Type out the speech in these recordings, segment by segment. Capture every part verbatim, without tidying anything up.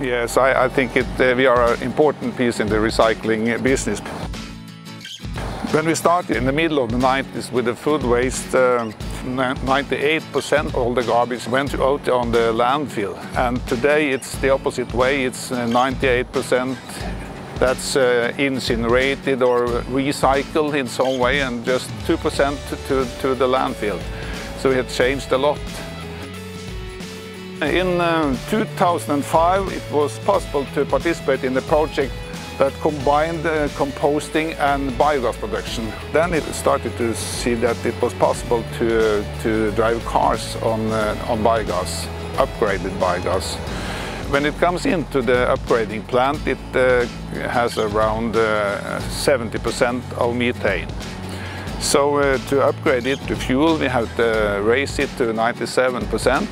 Yes, I, I think it, uh, we are an important piece in the recycling business. When we started in the middle of the nineties with the food waste, uh, ninety-eight percent of all the garbage went out on the landfill. And today it's the opposite way, it's ninety-eight percent that's uh, incinerated or recycled in some way, and just two percent to, to the landfill. So it changed a lot. In uh, two thousand five, it was possible to participate in the project that combined uh, composting and biogas production. Then it started to see that it was possible to, uh, to drive cars on, uh, on biogas, upgraded biogas. When it comes into the upgrading plant, it uh, has around uh, seventy percent of methane. So uh, to upgrade it to fuel, we have to raise it to ninety-seven percent.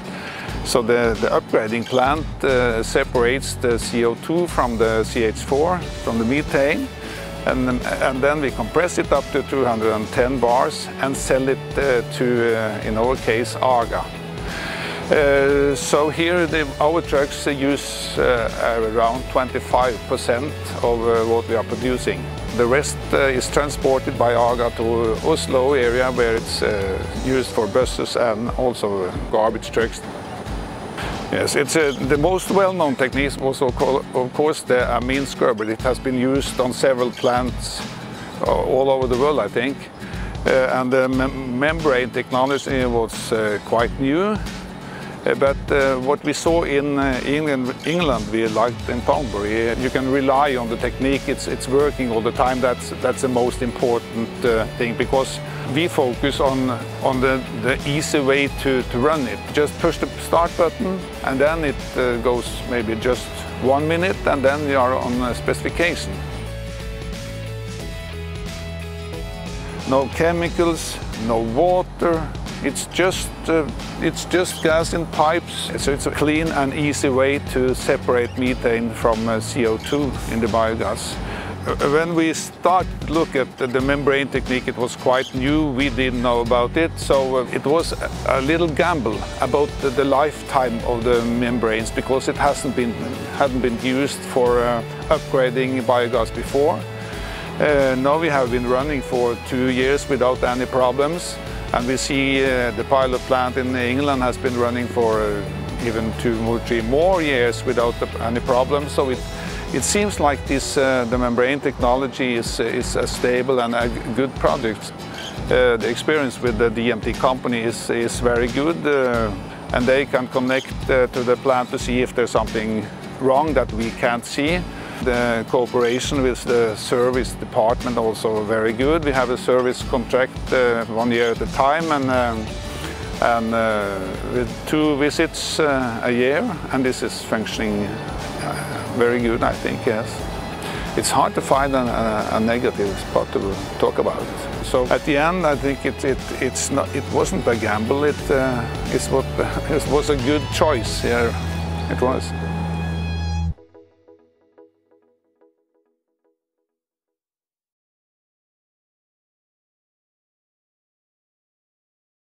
So the, the upgrading plant uh, separates the C O two from the C H four, from the methane, and, and then we compress it up to two hundred ten bars and sell it uh, to, uh, in our case, A G A. Uh, so here the, our trucks use uh, around twenty-five percent of uh, what we are producing. The rest uh, is transported by A G A to Oslo area, where it's uh, used for buses and also garbage trucks. Yes, it's a, the most well-known technique was, of course, the Amine Scrubber. It has been used on several plants all over the world, I think. Uh, and the mem membrane technology was uh, quite new. Uh, but uh, what we saw in uh, England, England, we liked in Poundbury. You can rely on the technique. It's, it's working all the time. That's, that's the most important uh, thing, because we focus on, on the, the easy way to, to run it. Just push the start button, and then it uh, goes maybe just one minute, and then we are on a specification. No chemicals, no water. It's just, uh, it's just gas in pipes. So it's a clean and easy way to separate methane from uh, C O two in the biogas. When we start to look at the membrane technique, it was quite new. We didn't know about it, so it was a little gamble about the lifetime of the membranes, because it hasn't been hadn't been used for uh, upgrading biogas before. Uh, now we have been running for two years without any problems, and we see uh, the pilot plant in England has been running for uh, even two or three more years without any problems. So it. It seems like this, uh, the membrane technology is, is a stable and a good project. Uh, the experience with the D M T company is, is very good, uh, and they can connect uh, to the plant to see if there's something wrong that we can't see. The cooperation with the service department also very good. We have a service contract uh, one year at a time, and, um, and uh, with two visits uh, a year, and this is functioning very good, I think, yes. It's hard to find a, a, a negative spot to talk about. So at the end, I think it, it, it's not, it wasn't a gamble, it, uh, it's what, it was a good choice here, it was.